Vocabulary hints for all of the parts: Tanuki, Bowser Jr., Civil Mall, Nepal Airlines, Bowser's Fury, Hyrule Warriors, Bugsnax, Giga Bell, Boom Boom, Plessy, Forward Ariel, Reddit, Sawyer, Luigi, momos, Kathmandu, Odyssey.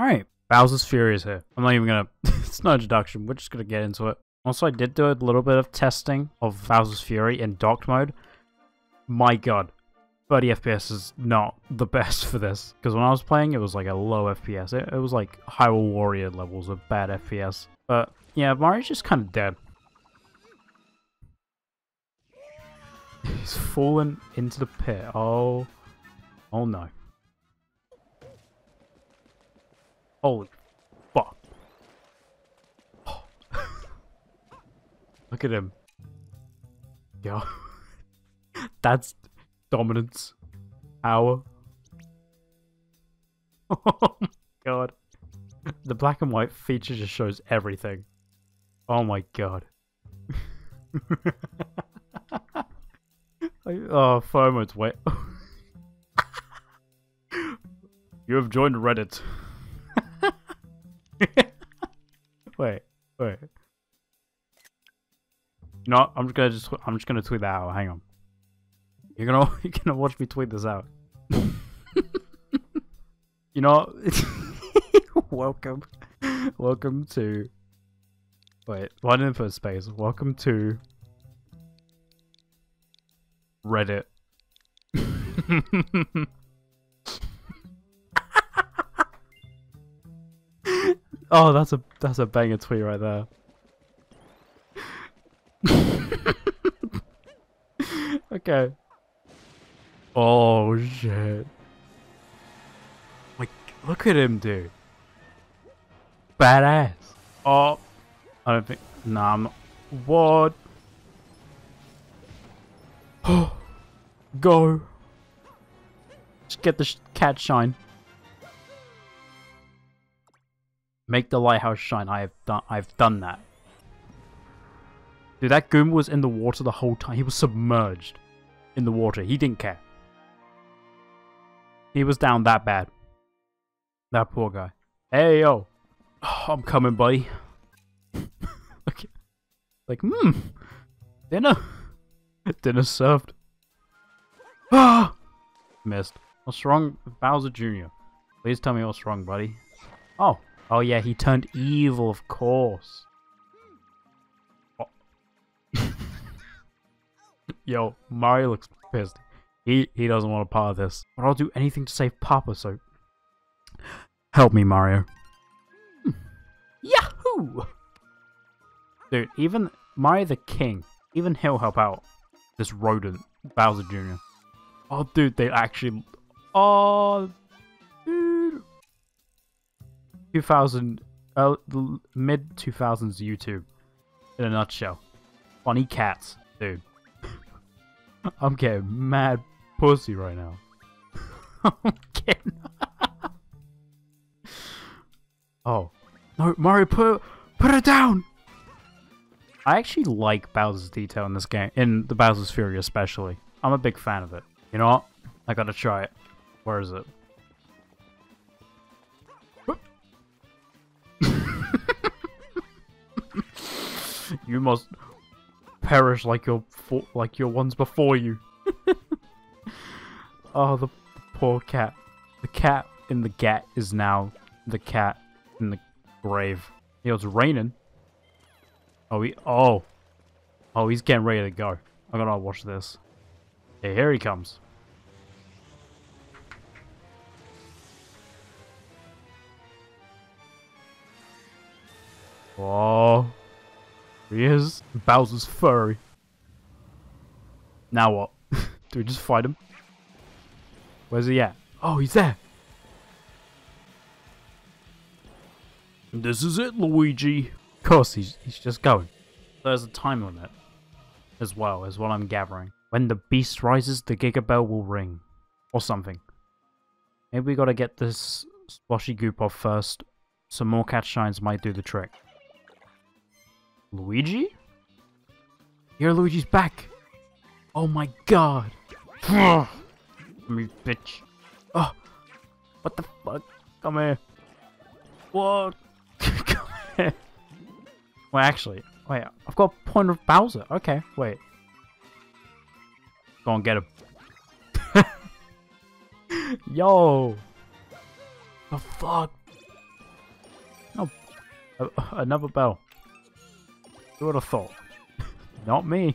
Alright, Bowser's Fury is here. I'm not even gonna, it's no introduction, we're just gonna get into it. Also, I did do a little bit of testing of Bowser's Fury in docked mode. My god, 30 FPS is not the best for this. Because when I was playing, it was like a low FPS. It was like Hyrule Warrior levels of bad FPS. But yeah, Mario's just kind of dead. He's fallen into the pit. Oh, oh no. Holy fuck. Oh. Look at him. Yo. That's dominance. Power. Oh my god. The black and white feature just shows everything. Oh my god. Oh, FOMO's way. You have joined Reddit. Wait. No, I'm just gonna tweet that out. Hang on. You're gonna watch me tweet this out. You know. Welcome to. Wait, one info space. Welcome to Reddit. Oh, that's a banger tweet right there. Okay. Oh shit! Like, look at him, dude. Badass. Oh, I don't think. Nah, I'm not. What? Oh, go. Just get the cat shine. Make the lighthouse shine. I've done that. Dude, that Goomba was in the water the whole time. He was submerged in the water. He didn't care. He was down that bad. That poor guy. Hey, yo. Oh, I'm coming, buddy. Okay. Like, dinner. Dinner served. Ah! Missed. What's wrong with Bowser Jr.? Please tell me what's wrong, buddy. Oh. Oh yeah, he turned evil, of course. Oh. Yo, Mario looks pissed. He doesn't want a part of this. But I'll do anything to save Papa, so... Help me, Mario. Yahoo! Dude, even Mario the King, even he'll help out this rodent, Bowser Jr. Oh, dude, they actually... Oh... 2000, mid 2000s YouTube, in a nutshell. Funny cats, dude. I'm getting mad pussy right now. I'm kidding. Oh, no, Mario, put it down. I actually like Bowser's detail in this game, in the Bowser's Fury especially. I'm a big fan of it. You know what? I gotta try it. Where is it? You must perish like your ones before you. Oh, the poor cat. The cat in the gat is now the cat in the grave. Yo, it's raining. Oh, he's getting ready to go. I gotta watch this. Yeah, here he comes. Whoa. He is Bowser's Fury. Now what? Do we just fight him? Where's he at? Oh, he's there. This is it, Luigi. Of course, he's just going. There's a time limit, as well, is what I'm gathering. When the beast rises, the Giga Bell will ring, or something. Maybe we gotta get this sploshy goop off first. Some more cat shines might do the trick. Luigi? Here, Luigi's back! Oh my god! Come here, bitch! Oh! What the fuck? Come here! What? Come here! Wait, actually, wait, I've got a point of Bowser. Okay, wait. Go on, get him. Yo! The fuck? Another bell. Who would have thought? Not me.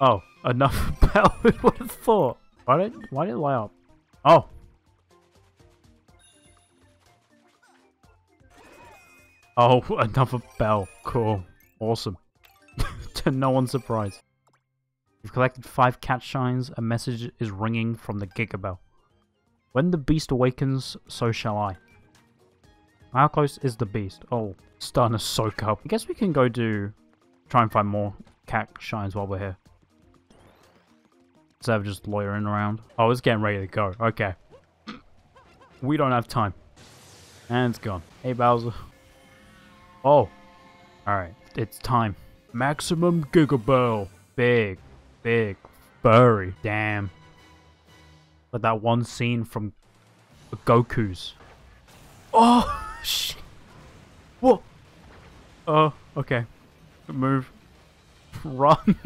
Oh, another bell. Who would have thought? Why did it light up? Oh. Oh, another bell. Cool. Awesome. To no one's surprise. You've collected 5 cat shines. A message is ringing from the Giga Bell. When the beast awakens, so shall I. How close is the beast? Oh, starting to soak up. I guess we can go try and find more cat shines while we're here. Instead of just loitering around. Oh, it's getting ready to go. Okay. We don't have time. And it's gone. Hey, Bowser. Oh. Alright. It's time. Maximum Giga Bell. Big. Big. Furry. Damn. Like that one scene from Goku's. Oh! Shit. What? Oh, okay. Good move. Run.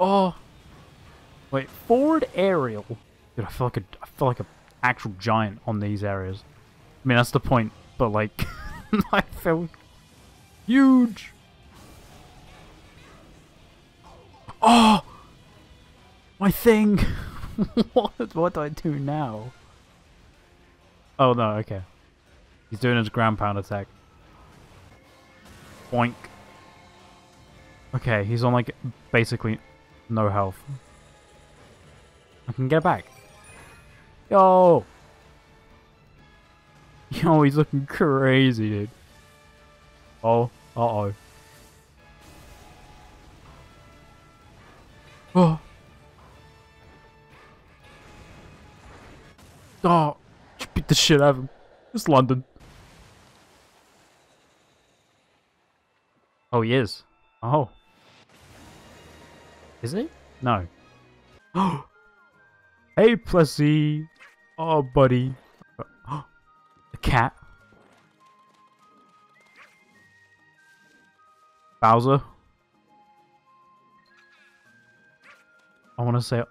Oh. Wait, forward aerial. Dude, I feel like an actual giant on these areas. I mean, that's the point, but like I feel huge. Oh. My thing. What do I do now? Oh no, okay. He's doing his ground pound attack. Boink. Okay, he's on like basically no health. I can get back. Yo! Yo, he's looking crazy, dude. Oh, uh-oh. Oh! Oh! Just beat the shit out of him. It's London. Oh, he is. Oh. Is he? No. Hey, Plessy. Oh, buddy. The cat. Bowser. I want to say...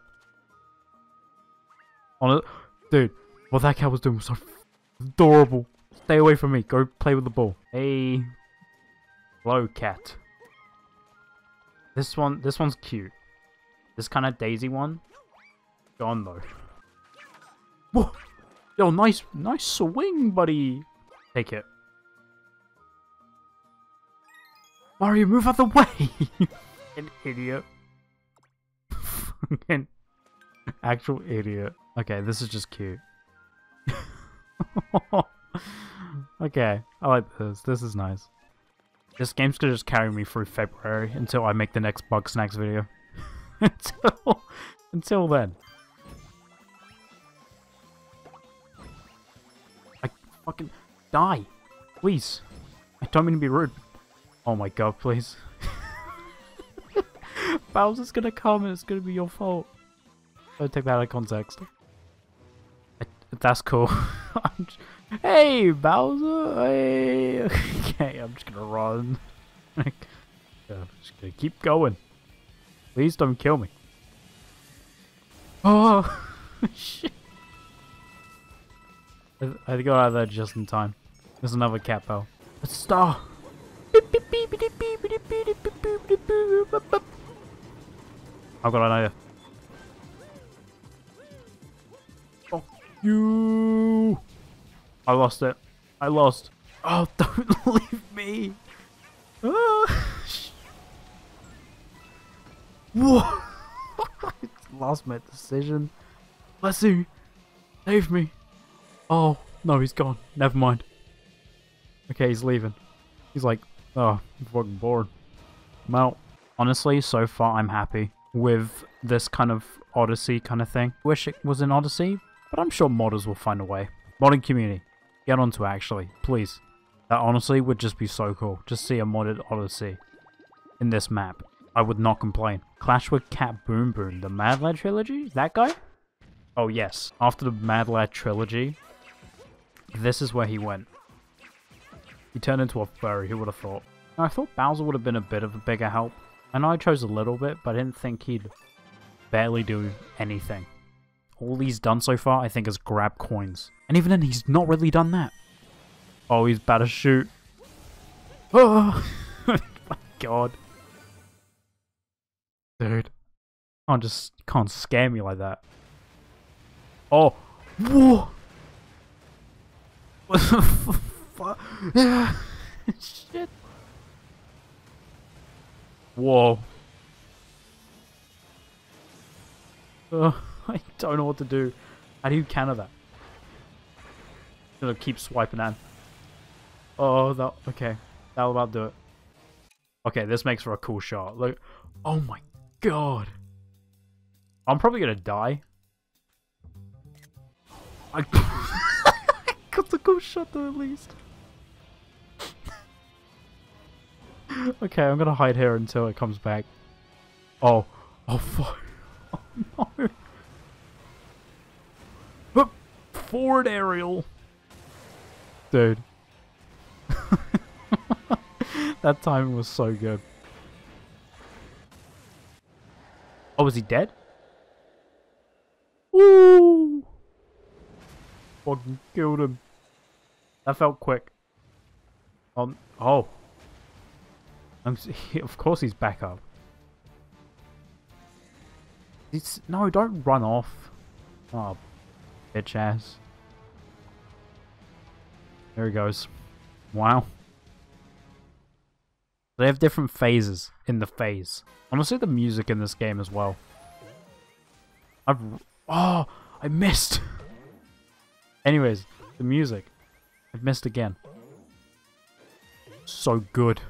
Dude, what that cat was doing was so adorable. Stay away from me. Go play with the ball. Hey. Hello, cat. This one's cute. This kind of daisy one. Gone though. Whoa! Yo, nice swing, buddy. Take it. Mario, move out the way! An idiot. Fucking actual idiot. Okay, this is just cute. Okay, I like this. This is nice. This game's gonna just carry me through February until I make the next Bugsnax video. until then. I fucking die. Please. I don't mean to be rude. Oh my god, please. Bowser's gonna come and it's gonna be your fault. Don't take that out of context. That's cool. Hey, Bowser! Hey. Okay, I'm just gonna run. I'm just gonna keep going. Please don't kill me. Oh, shit. I got out of there just in time. There's another cat bell. It's a star! I've got an idea. Fuck you! I lost it. I lost. Oh, don't leave me. Ah. Whoa. I lost my decision. Plessy, save me. Oh, no, he's gone. Never mind. Okay, he's leaving. He's like, oh, I'm fucking bored. I'm out. Honestly, so far, I'm happy with this kind of Odyssey kind of thing. Wish it was an Odyssey, but I'm sure modders will find a way. Modding community. Get onto it, actually, please. That honestly would just be so cool. Just see a modded Odyssey in this map. I would not complain. Clash with Cat Boom Boom, the Mad Lad trilogy? That guy? Oh yes. After the Mad Lad trilogy, this is where he went. He turned into a furry, who would have thought? Now, I thought Bowser would have been a bit of a bigger help. I know I chose a little bit, but I didn't think he'd barely do anything. All he's done so far, I think, is grab coins. And even then, he's not really done that. Oh, he's about to shoot. Oh, my God. Dude. Can't scare me like that. Oh. Whoa. What the fuck? Shit. Whoa. I don't know what to do. How do you counter that? I'm gonna keep swiping at him. Oh, that, okay. That'll about do it. Okay, this makes for a cool shot. Look. Oh my God. I'm probably gonna die. I got the cool shot though, at least. Okay, I'm gonna hide here until it comes back. Oh. Oh, fuck. Oh, no. But forward aerial. Dude. That timing was so good. Oh, is he dead? Ooh! Fucking killed him. That felt quick. Oh. Of course he's back up. No, don't run off. Oh, bitch ass. There he goes. Wow. They have different phases in the phase. Honestly, the music in this game as well. Oh, I missed. Anyways, the music. I missed again. So good.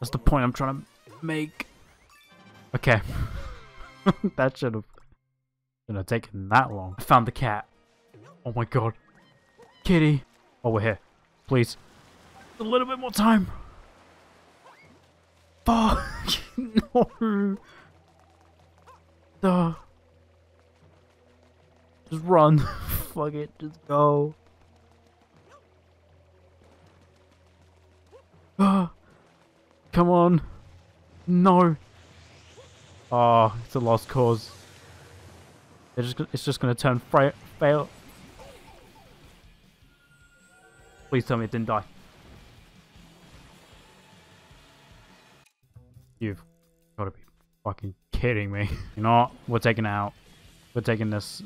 That's the point I'm trying to make. Okay. That should have taken that long. I found the cat. Oh my God. Kitty. Oh, we're here. Please. A little bit more time. Fuck. No. Duh. Just run. Fuck it. Just go. Come on. No. Oh, it's a lost cause. It's just going to turn fail. Please tell me it didn't die. You've got to be fucking kidding me. You know what? We're taking it out. We're taking this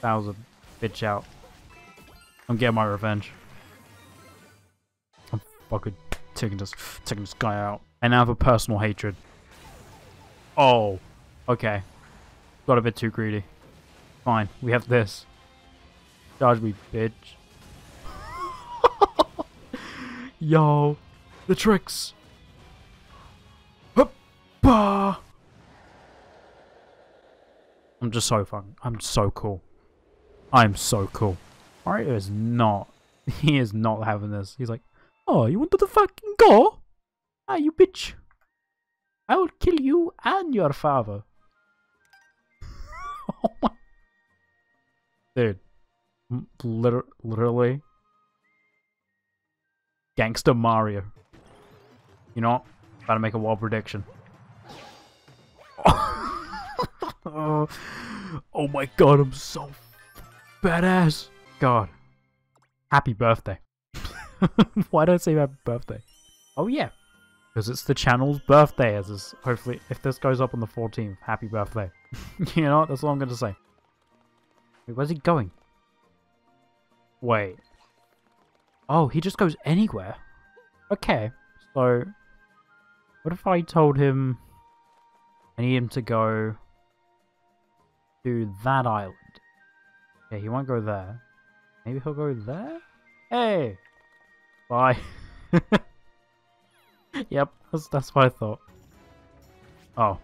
Bowser bitch out. I'm getting my revenge. I'm fucking taking this guy out. And I have a personal hatred. Oh, okay. Got a bit too greedy. Fine, we have this. Charge me, bitch. Yo, the tricks. Hoppa! I'm just so fun. I'm so cool. I'm so cool. Mario is not. He is not having this. He's like, oh, you want to fucking go? Ah, you bitch. I will kill you and your father. Oh my. Dude. Literally. Gangster Mario. You know what? I'm about to make a wild prediction. Oh. Oh my God, I'm so badass. God. Happy birthday. Why did I say happy birthday? Oh yeah. Because it's the channel's birthday, as is, hopefully, if this goes up on the 14th, happy birthday. You know what? That's all I'm going to say. Wait, where's he going? Wait. Oh, he just goes anywhere. Okay, so what if I told him I need him to go to that island? Yeah, he won't go there. Maybe he'll go there? Hey! Bye. Yep, that's what I thought. Oh.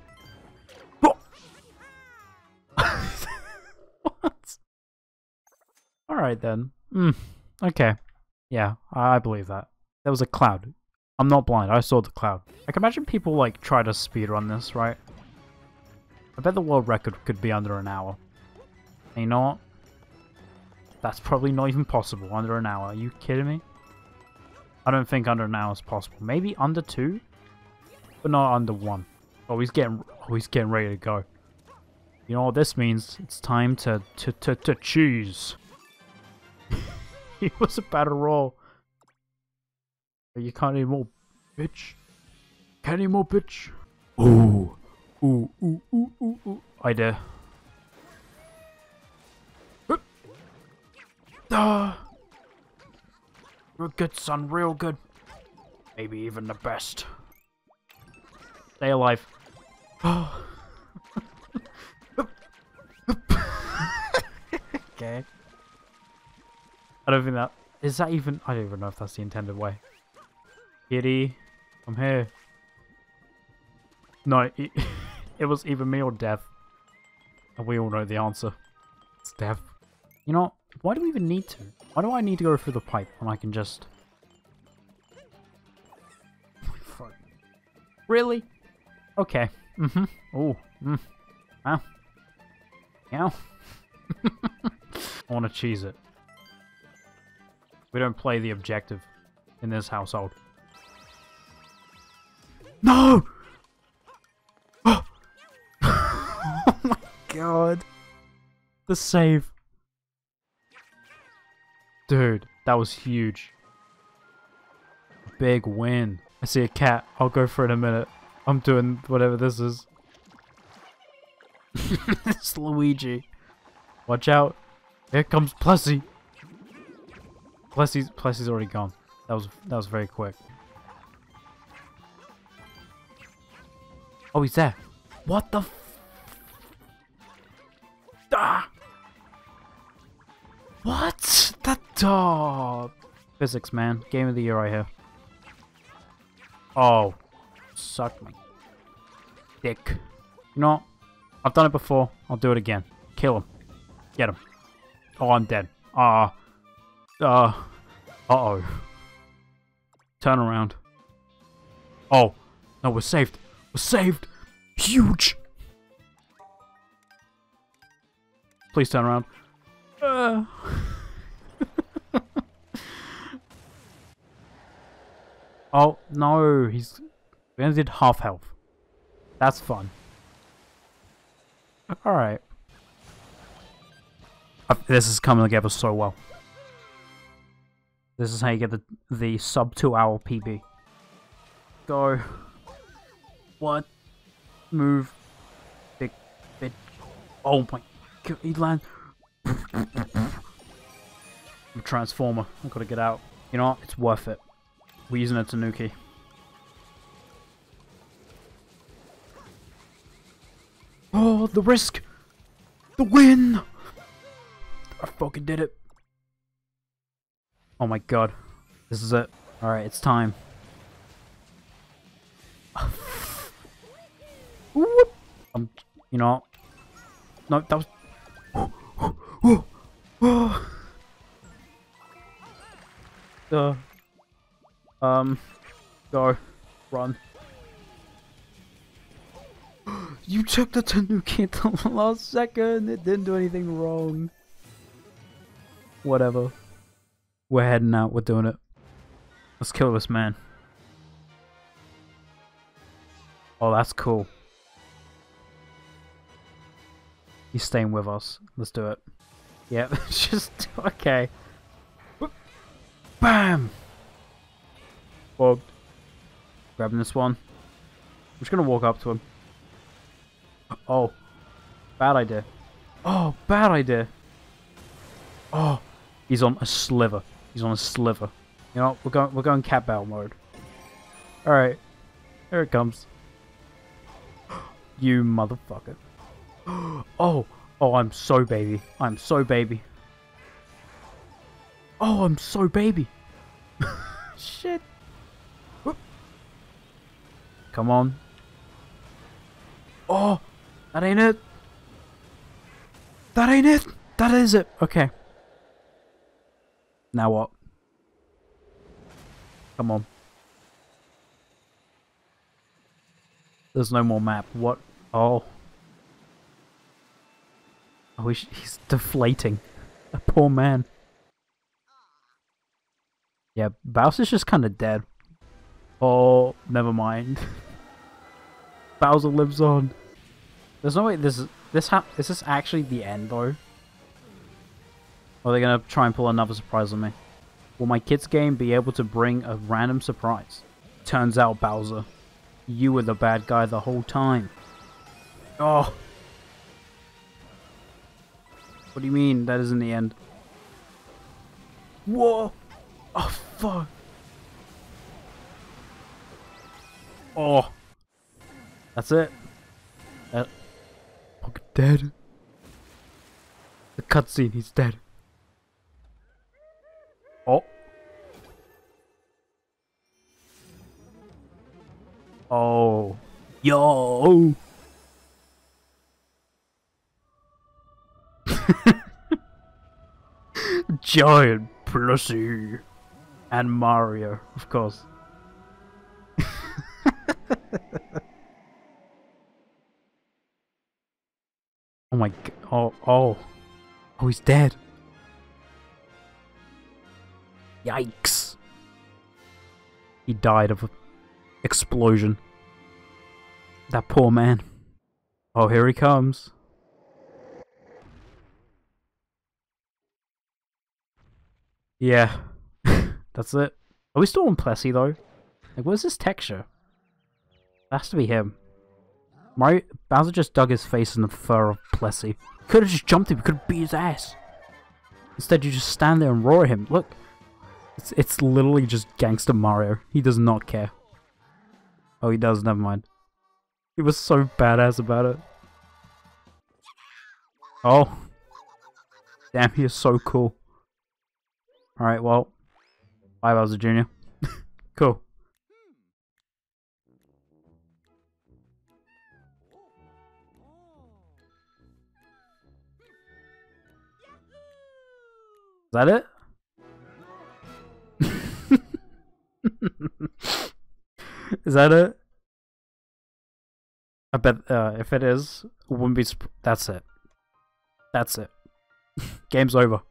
What? Alright then. Okay. Yeah, I believe that. There was a cloud. I'm not blind, I saw the cloud. I can imagine people like try to speedrun this, right? I bet the world record could be under an hour. And you know what? That's probably not even possible, under an hour. Are you kidding me? I don't think under an hour is possible. Maybe under 2? But not under 1. Oh, he's getting ready to go. You know what this means? It's time to choose. He was about to roll. You can't anymore, bitch. Can't anymore, bitch. Ooh. Ooh, ooh, ooh, ooh, ooh. I dare. Real good, son. Real good. Maybe even the best. Stay alive. Okay. I don't think that... Is that even... I don't even know if that's the intended way. Kitty. I'm here. No. It was either me or death. And we all know the answer. It's death. You know, why do we even need to? Why do I need to go through the pipe when I can just... Really? Okay. Mm-hmm. Oh. Mm. Wow. Ow. I want to cheese it. We don't play the objective in this household. No! Oh, oh my god. The save. Dude, that was huge. Big win. I see a cat. I'll go for it in a minute. I'm doing whatever this is. It's Luigi. Watch out. Here comes Plessy. Plessy's already gone. That was very quick. Oh, he's there. What the f... Ah! What? That dog. Physics, man. Game of the year right here. Oh. Suck my dick. You know, I've done it before. I'll do it again. Kill him. Get him. Oh, I'm dead. Ah. Uh-oh. Turn around. Oh. No, we're saved. We're saved. Huge. Please turn around. Oh, no. He's... We only did half health. That's fun. Alright. This is coming together so well. This is how you get the sub 2 hour PB. Go. What? Move. Big bitch. Oh my god, he land. I'm a transformer. I've got to get out. You know what? It's worth it. We're using a Tanuki. Oh, the risk. The win. I fucking did it. Oh my god. This is it. Alright, it's time. You know... No, that was... Go. Run. You took the Tanuki at the last second. It didn't do anything wrong. Whatever. We're heading out, we're doing it. Let's kill this man. Oh, that's cool. He's staying with us. Let's do it. Yeah, just... Okay. Bam! Bogged. Grabbing this one. I'm just gonna walk up to him. Oh. Bad idea. Oh, bad idea. Oh. He's on a sliver. He's on a sliver. You know, we're going cat battle mode. Alright. Here it comes. You motherfucker. Oh, I'm so baby. I'm so baby. Oh, I'm so baby. Shit. Whoop. Come on. Oh, that ain't it. That ain't it. That is it. Okay. Now what? Come on. There's no more map. What? Oh. Oh, he's deflating. A poor man. Yeah, Bowser's just kind of dead. Oh, never mind. Bowser lives on. There's no way is this actually the end though? Or are they gonna try and pull another surprise on me? Will my kids' game be able to bring a random surprise? Turns out, Bowser, you were the bad guy the whole time. Oh. What do you mean that isn't the end? Whoa. Oh, fuck. Oh. That's it. Fucking dead. The cutscene, he's dead. Oh. Oh. Yo. Giant Plessy. And Mario, of course. Oh my god. Oh, oh. Oh, he's dead. Yikes. He died of an explosion. That poor man. Oh, here he comes. Yeah. That's it. Are we still on Plessy though? Like, what is this texture? That has to be him. Mario Bowser just dug his face in the fur of Plessy. Could have just jumped him. Could have beat his ass. Instead, you just stand there and roar at him. Look, it's literally just Gangster Mario. He does not care. Oh, he does. Never mind. He was so badass about it. Oh, damn! He is so cool. All right, well, bye, Bowser Jr. Cool. Is that it? Is that it? I bet if it is, it wouldn't be. That's it. That's it. Game's over.